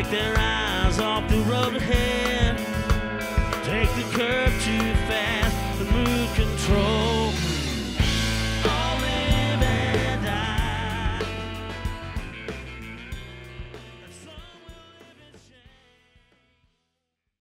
Take their eyes off the road ahead. Take the curve too fast to move control.